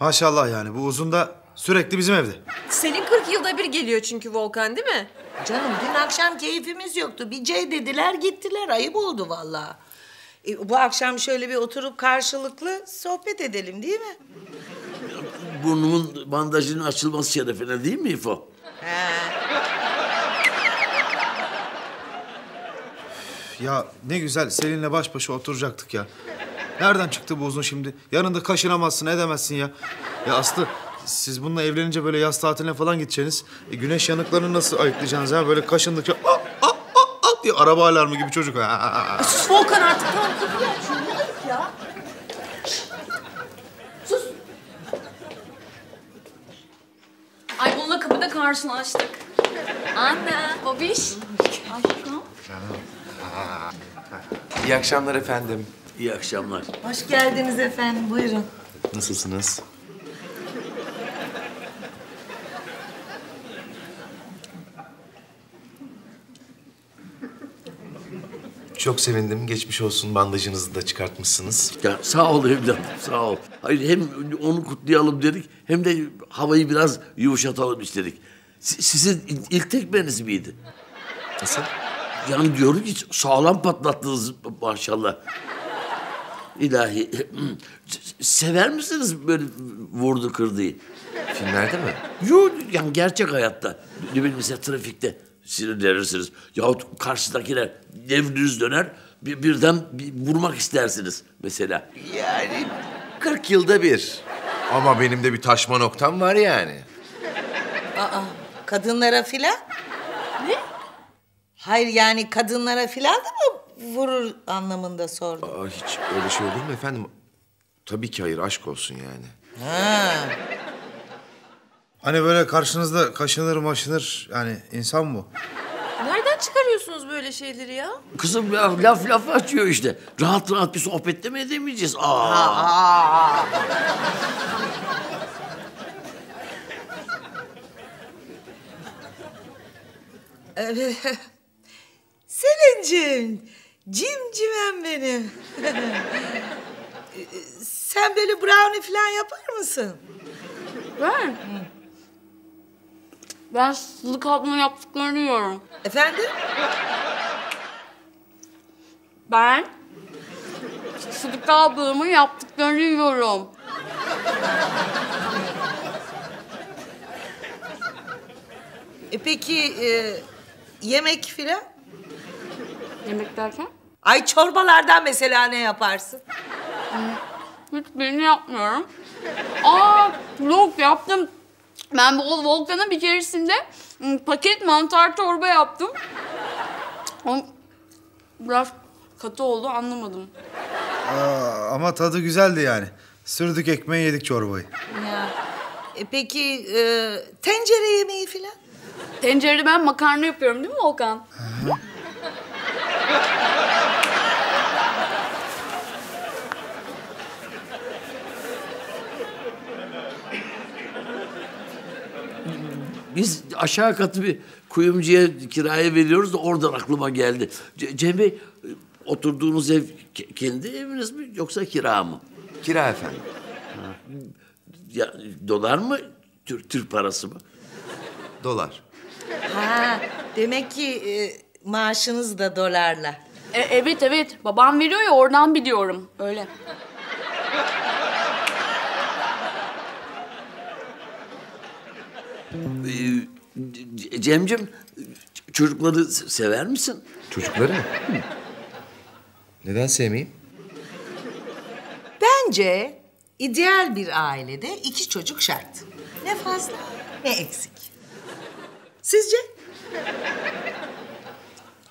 Maşallah yani bu uzun da sürekli bizim evde. Selin 40 yılda bir geliyor çünkü Volkan, değil mi? Canım dün akşam keyfimiz yoktu. Bir C dediler gittiler, ayıp oldu vallahi. Bu akşam şöyle bir oturup karşılıklı sohbet edelim değil mi? Burnumun bandajının açılması şerefine değil mi İfo? Ya ne güzel Selin'le baş başa oturacaktık ya. Nereden çıktı bu uzun şimdi? Yanında kaşınamazsın, edemezsin ya. Ya Aslı, siz bununla evlenince böyle yaz tatiline falan gideceksiniz. Güneş yanıklarını nasıl ayıklayacaksınız ha? Böyle kaşındıkça at at at diye araba alarmı gibi çocuk. Sus Volkan artık. Tamam, ya. Sus. Ay bununla kapıda karşılaştık. Anne, babiş. Aşkım. İyi akşamlar efendim. İyi akşamlar. Hoş geldiniz efendim, buyurun. Nasılsınız? Çok sevindim. Geçmiş olsun, bandajınızı da çıkartmışsınız. Ya sağ ol evladım, sağ ol. Hayır, hem onu kutlayalım dedik, hem de havayı biraz yumuşatalım istedik. Sizin ilk tekmeniz miydi? Nasıl? Yani diyorum ki sağlam patlattınız maşallah. İlahi, sever misiniz böyle vurdu kırdıyı? Filmlerde mi? Yok, yani gerçek hayatta. Ne bileyim mesela trafikte sinirlenirsiniz. Yahut karşıdakiler devriniz döner, birden vurmak istersiniz mesela. Yani 40 yılda bir. Ama benim de bir taşma noktam var yani. Aa, kadınlara filan? Ne? Hayır yani kadınlara filan da mı? Vurur anlamında sordum. Aa, hiç öyle şey olur mu efendim? Tabii ki hayır, aşk olsun yani. Ha. Hani böyle karşınızda kaşınır maşınır yani insan bu. Nereden çıkarıyorsunuz böyle şeyleri ya? Kızım ya laf açıyor işte. Rahat rahat bir sohbette mi edemeyeceğiz? Aa. Selinciğim. Cimcimem benim. Sen böyle brownie falan yapar mısın? Ben? Ben sızlık altına yaptıklarını yiyorum. Efendim? Ben sızlık ablamın yaptıklarını yiyorum. Peki yemek filan? Yemek derken? Ay çorbalardan mesela ne yaparsın? Hiçbirini yapmıyorum. Aa, yok yaptım. Ben bu Volkan'a bir keresinde paket mantar çorba yaptım. Biraz katı oldu, anlamadım. Aa, ama tadı güzeldi yani. Sürdük ekmeği, yedik çorbayı. Ya. Peki tencere yemeği filan? Tencerede ben makarna yapıyorum değil mi Volkan? Hı-hı. Biz aşağı katı bir kuyumcuya kiraya veriyoruz da oradan aklıma geldi. Cem Bey, oturduğunuz ev kendi eviniz mi yoksa kira mı? Kira efendim. Ha. Ya, dolar mı, Türk parası mı? Dolar. Ha, demek ki maaşınız da dolarla. Evet, babam veriyor ya oradan biliyorum, öyle. Cemcim, çocukları sever misin? Çocukları mı? Neden sevmeyeyim? Bence ideal bir ailede 2 çocuk şart. Ne fazla ne eksik. Sizce?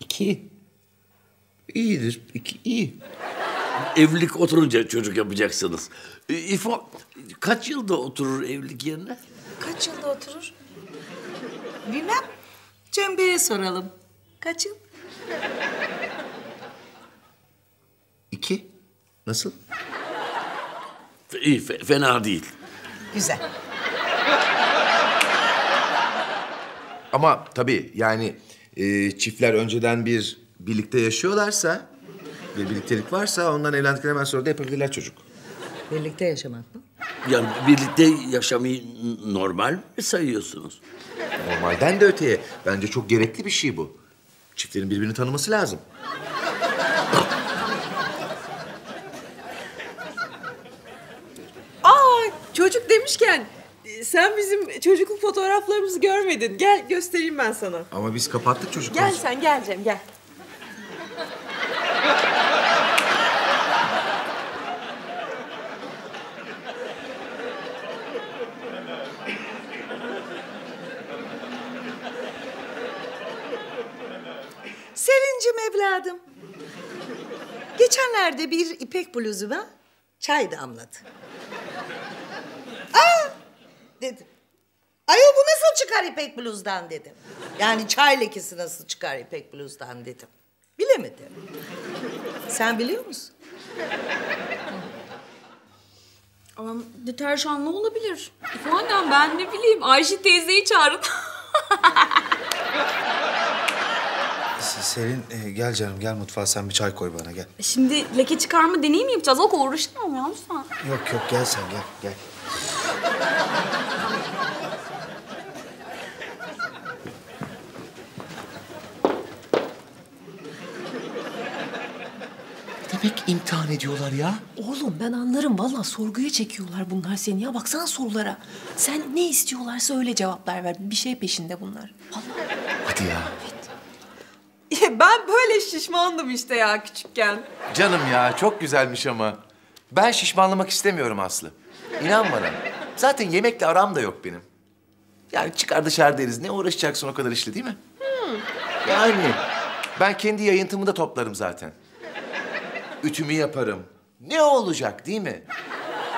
2. İyidir, 2 iyi. Evlilik oturunca çocuk yapacaksınız. İfo, kaç yılda oturur evlilik yerine? Kaç yılda oturur? Bilmem. Cem Bey'e soralım. Kaç yıl? 2. Nasıl? İyi, fena değil. Güzel. Ama tabii yani çiftler önceden birlikte yaşıyorlarsa ve birliktelik varsa ondan evlendikten hemen sonra da yapabilirler çocuk. Birlikte yaşamak mı? Yani birlikte yaşamayı normal mi sayıyorsunuz? Normalden de öteye. Bence çok gerekli bir şey bu. Çiftlerin birbirini tanıması lazım. Aa, çocuk demişken sen bizim çocukluk fotoğraflarımızı görmedin. Gel göstereyim ben sana. Ama biz kapattık çocuk. Gel sen, gel Cem, gel. Selincim evladım. Geçenlerde bir ipek bluzuma çay damladı. Aa dedim. Ayol bu nasıl çıkar ipek bluzdan dedim. Yani çay lekesi nasıl çıkar ipek bluzdan dedim. Bilemedim. Sen biliyor musun? Ama deterjan ne olabilir? Efendim ben ne bileyim. Ayşe teyzeyi çağırın. Selin gel canım, gel mutfağa, sen bir çay koy bana, gel. Şimdi leke çıkarma deneyi mi yapacağız? O uğraşamam ya lütfen. Yok yok, gel sen, gel gel. Demek imtihan ediyorlar ya. Oğlum ben anlarım, vallahi sorguya çekiyorlar bunlar seni ya. Baksana sorulara. Sen ne istiyorlarsa öyle cevaplar ver. Bir şey peşinde bunlar. Vallahi. Hadi ya. Evet. Ben böyle şişmandım işte ya küçükken. Canım ya çok güzelmiş ama. Ben şişmanlamak istemiyorum Aslı. İnan bana. Zaten yemekle aram da yok benim. Yani çıkar dışarı deriz. Ne uğraşacaksın o kadar işle değil mi? Yani ben kendi yayıntımı da toplarım zaten. Ütümü yaparım. Ne olacak değil mi?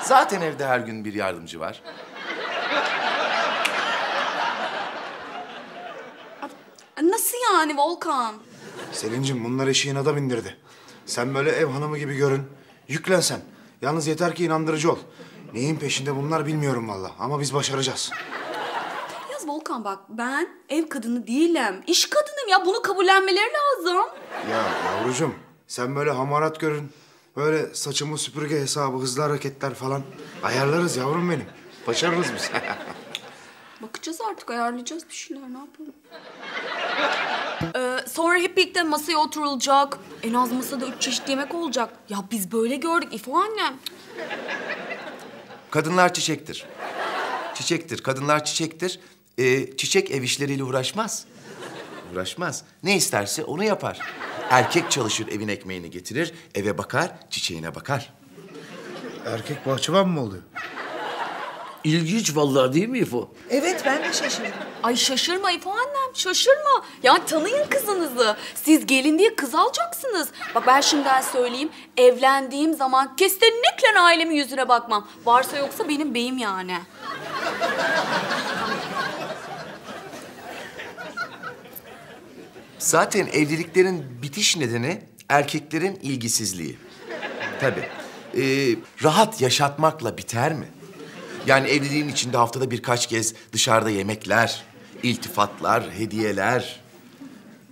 Zaten evde her gün bir yardımcı var. Nasıl yani Volkan? Selincim bunlar işi inada bindirdi. Sen böyle ev hanımı gibi görün. Yüklen sen. Yalnız yeter ki inandırıcı ol. Neyin peşinde bunlar bilmiyorum vallahi ama biz başaracağız. Yaz Volkan bak ben ev kadını değilim. İş kadınım ya, bunu kabullenmeleri lazım. Ya yavrucuğum sen böyle hamarat görün. Böyle saçımı süpürge hesabı, hızlı hareketler falan. Ayarlarız yavrum benim. Başarırız biz. Bakacağız artık, ayarlayacağız bir şeyler, ne yapalım? Sonra hep birlikte masaya oturulacak. En az masada 3 çeşit yemek olacak. Ya biz böyle gördük İfo annem. Kadınlar çiçektir. Çiçektir, kadınlar çiçektir. Çiçek ev işleriyle uğraşmaz. Uğraşmaz. Ne isterse onu yapar. Erkek çalışır, evin ekmeğini getirir, eve bakar, çiçeğine bakar. Erkek bahçıvan mı oluyor? İlginç vallahi değil mi İfo? Evet ben de şaşırdım. Ay şaşırma İfo annem, şaşırma. Ya tanıyın kızınızı. Siz gelin diye kız alacaksınız. Bak ben şimdiden söyleyeyim. Evlendiğim zaman kesinlikle ailemin yüzüne bakmam. Varsa yoksa benim beyim yani. Zaten evliliklerin bitiş nedeni erkeklerin ilgisizliği. Tabii. Rahat yaşatmakla biter mi? Yani evliliğin içinde haftada birkaç kez dışarıda yemekler, iltifatlar, hediyeler.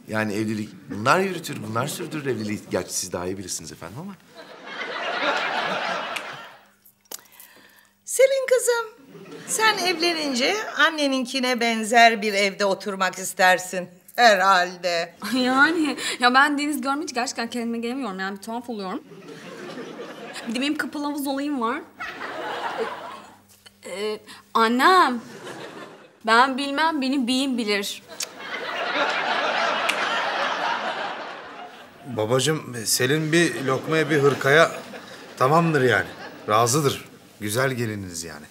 Yani evlilik bunlar yürütür, bunlar sürdürür evliliği. Gerçi siz daha iyi bilirsiniz efendim ama. Selin kızım, sen evlenince anneninkine benzer bir evde oturmak istersin herhalde. Yani ya ben deniz görmeyince gerçekten kendime gelemiyorum yani, bir tuhaf oluyorum. Bir de benim kapalı havuz olayım var. Annem, ben bilmem, beni beyim bilir. Babacığım, Selin bir lokmaya, bir hırkaya tamamdır yani. Razıdır. Güzel gelininiz yani.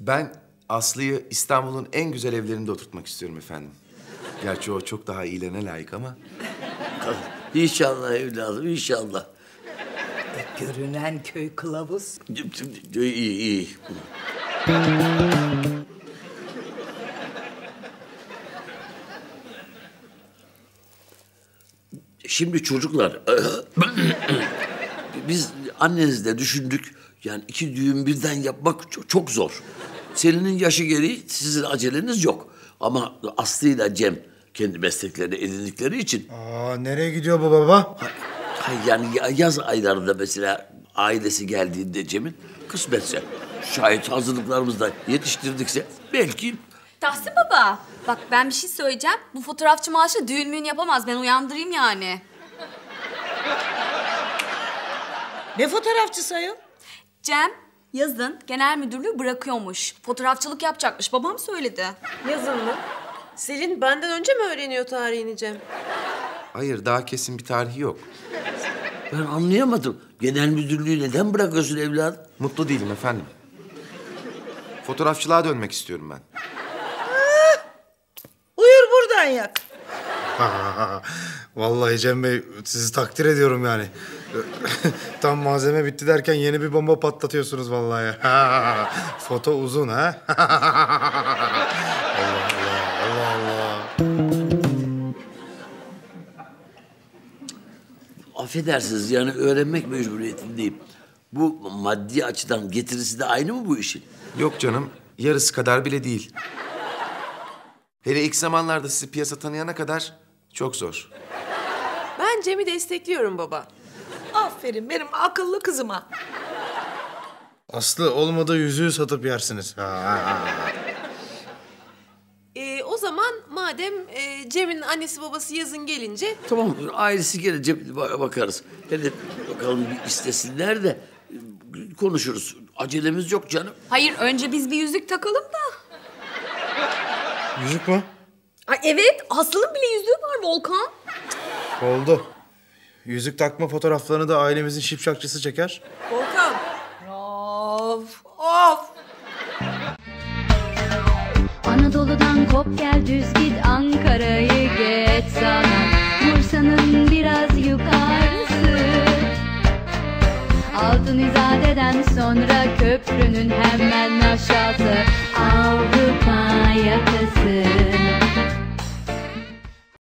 Ben Aslı'yı İstanbul'un en güzel evlerinde oturtmak istiyorum efendim. Gerçi o çok daha iyilene layık ama. İnşallah evladım, inşallah. Görünen köy kılavuz. İyi, iyi. Şimdi çocuklar, biz annenizle düşündük. Yani 2 düğün birden yapmak çok zor. Selin'in yaşı gereği sizin aceleniz yok. Ama Aslı'yla Cem kendi mesleklerini edindikleri için... Aa, nereye gidiyor bu baba? Yani yaz aylarında mesela ailesi geldiğinde Cem'in kısmetse, şayet hazırlıklarımızda yetiştirdikse belki... Tahsin baba, bak ben bir şey söyleyeceğim. Bu fotoğrafçı maaşı düğün müğün yapamaz. Ben uyandırayım yani. Ne fotoğrafçısı ayol? Cem, yazın genel müdürlüğü bırakıyormuş. Fotoğrafçılık yapacakmış. Babam söyledi. Yazın mı? Selin benden önce mi öğreniyor tarihini Cem? Hayır, daha kesin bir tarihi yok. Ben anlayamadım. Genel müdürlüğü neden bırakıyorsun evladım? Mutlu değilim efendim. Fotoğrafçılığa dönmek istiyorum ben. Uyur buradan yak. Vallahi Cem Bey, sizi takdir ediyorum yani. Tam malzeme bitti derken yeni bir bomba patlatıyorsunuz vallahi. Foto uzun ha. Allah Allah, Allah Allah. Affedersiniz yani öğrenmek mecburiyetindeyim. Bu maddi açıdan getirisi de aynı mı bu işin? Yok canım, yarısı kadar bile değil. Hele ilk zamanlarda sizi piyasa tanıyana kadar çok zor. Ben Cem'i destekliyorum baba. Aferin benim akıllı kızıma. Aslı olmadı yüzüğü satıp yersiniz. O zaman madem Cem'in annesi babası yazın gelince... Tamam, ailesi gelince bakarız. Hele bakalım bir istesinler de konuşuruz. Acelemiz yok canım. Hayır, önce biz bir yüzük takalım da. Yüzük mü? Ay evet, Aslı'nın bile yüzüğü var Volkan. Oldu. Yüzük takma fotoğraflarını da ailemizin şipşakçısı çeker. Volkan. Of, of. Anadolu'dan kop gel düz git, Ankara'yı geç sana. Bursa'nın biraz yukarısı. Altunizade'den sonra köprünün hemen aşağısı. Avrupa.